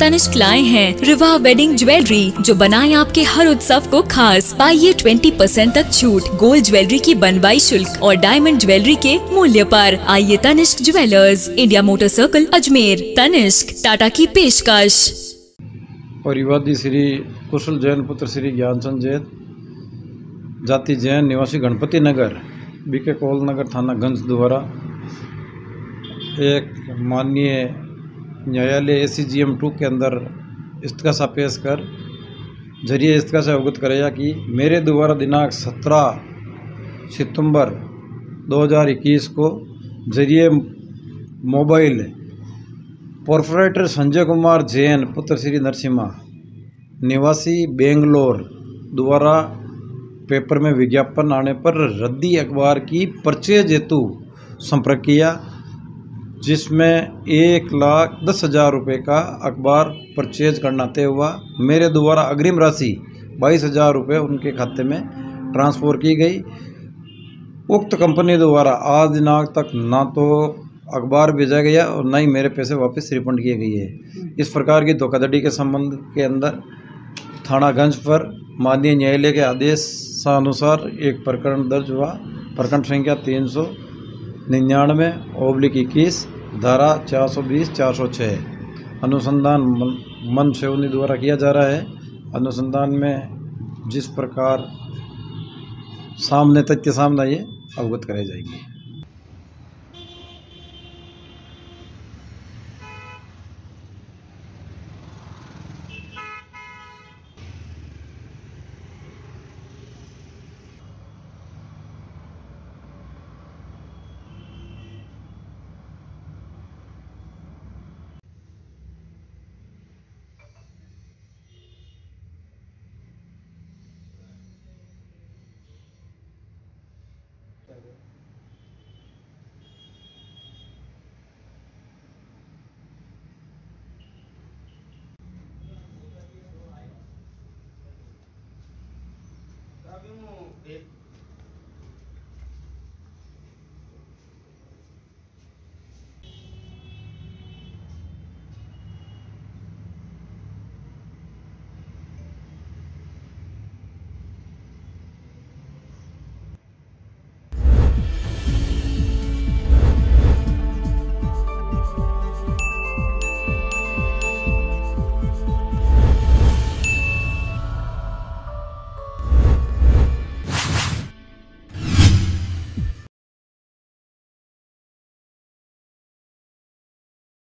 तनिष्क लाए हैं Riva wedding jewellery, जो बनाए आपके हर उत्सव को खास। पाइए 20% तक छूट गोल्ड ज्वेलरी की बनवाई शुल्क और डायमंड ज्वेलरी के मूल्य पर। आइए Tanishq jewellers, India motor circle, Ajmer. Tanishq, Tata की पेशकश। परिवादी श्री कुशल जैन पुत्र श्री ज्ञान चंद जैद, जाति जैन, निवासी गणपति नगर, बीके कोल नगर, थाना गंज द्वारा एक माननीय न्यायालय ACGM 2 के अंदर इस्तगासा पेश कर जरिए इस्तगासा अवगत कराया कि मेरे द्वारा दिनांक 17 सितंबर 2021 को जरिए मोबाइल प्रोपराइटर संजय कुमार जैन पुत्र श्री नरसिम्हा, निवासी बेंगलोर द्वारा पेपर में विज्ञापन आने पर रद्दी अखबार की परचेज हेतु संपर्क किया, जिसमें 1,10,000 रुपये का अखबार परचेज करनाते हुआ मेरे द्वारा अग्रिम राशि 22,000 रुपये उनके खाते में ट्रांसफ़र की गई। उक्त कंपनी द्वारा आज दिनांक तक ना तो अखबार भेजा गया और ना ही मेरे पैसे वापस रिफंड किए गए हैं। इस प्रकार की धोखाधड़ी के संबंध के अंदर थानागंज पर माननीय न्यायालय के आदेश अनुसार एक प्रकरण दर्ज हुआ। प्रकरण संख्या 399/21, धारा 420, 406। अनुसंधान मन सेवनी द्वारा किया जा रहा है। अनुसंधान में जिस प्रकार सामने तथ्य सामने आइए अवगत कराई जाएगी।